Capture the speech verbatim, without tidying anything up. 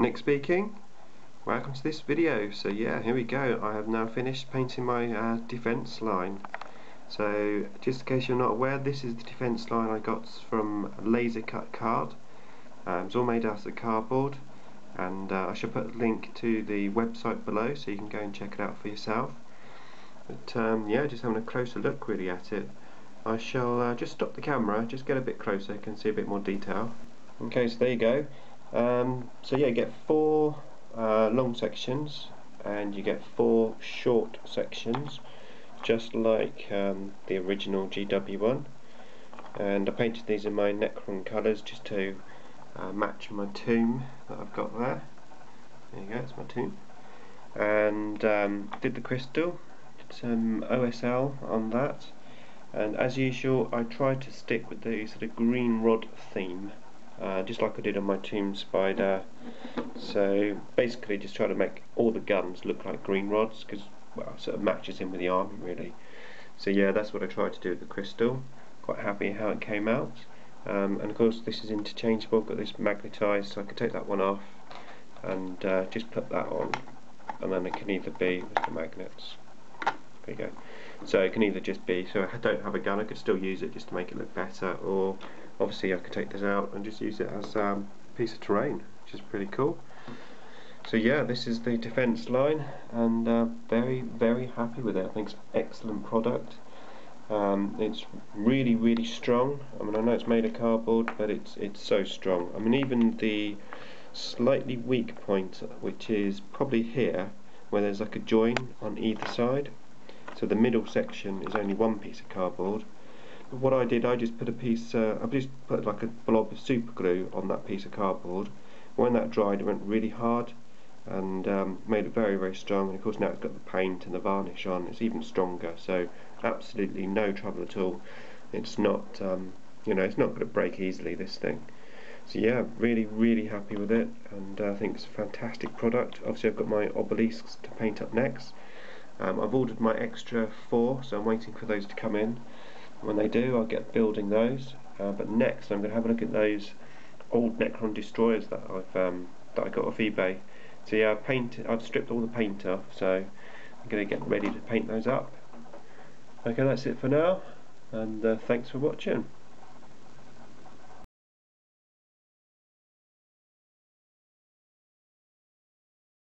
Nick speaking, welcome to this video. So yeah, here we go. I have now finished painting my uh, defence line. So just in case you're not aware, this is the defence line I got from Laser Cut Card. Um, it's all made out of cardboard, and uh, I should put a link to the website below so you can go and check it out for yourself. But um, yeah, just having a closer look really at it. I shall uh, just stop the camera, just get a bit closer, can see a bit more detail. Okay, so there you go. Um, so yeah, you get four uh, long sections and you get four short sections, just like um, the original G W one. And I painted these in my Necron colours just to uh, match my tomb that I've got there. There you go, it's my tomb. And um, did the crystal, did some O S L on that. And as usual, I tried to stick with the sort of green rod theme, uh, just like I did on my Tomb Spider. So basically, just try to make all the guns look like green rods, because well, it sort of matches in with the army really. So yeah, that's what I tried to do with the crystal. Quite happy how it came out. Um, and of course, this is interchangeable. Got this magnetised, so I can take that one off and uh, just put that on, and then it can either be with the magnets. There you go. So it can either just be, so I don't have a gun, I could still use it just to make it look better, or obviously I could take this out and just use it as a um, piece of terrain, which is pretty cool. So yeah, this is the defence line, and uh, very very happy with it. I think it's an excellent product. Um, it's really really strong. I mean, I know it's made of cardboard, but it's it's so strong. I mean, even the slightly weak point, which is probably here where there's like a join on either side. So the middle section is only one piece of cardboard. But what I did, I just put a piece, uh, I just put like a blob of super glue on that piece of cardboard. When that dried, it went really hard and um, made it very, very strong. And of course, now it's got the paint and the varnish on, it's even stronger. So absolutely no trouble at all. It's not, um, you know, it's not going to break easily, this thing. So yeah, really, really happy with it, and uh, I think it's a fantastic product. Obviously, I've got my obelisks to paint up next. Um, I've ordered my extra four, so I'm waiting for those to come in. When they do, I'll get building those. Uh, but next, I'm going to have a look at those old Necron destroyers that I've um, that I got off eBay. So yeah, I've painted, I've stripped all the paint off, so I'm going to get ready to paint those up. Okay, that's it for now, and uh, thanks for watching.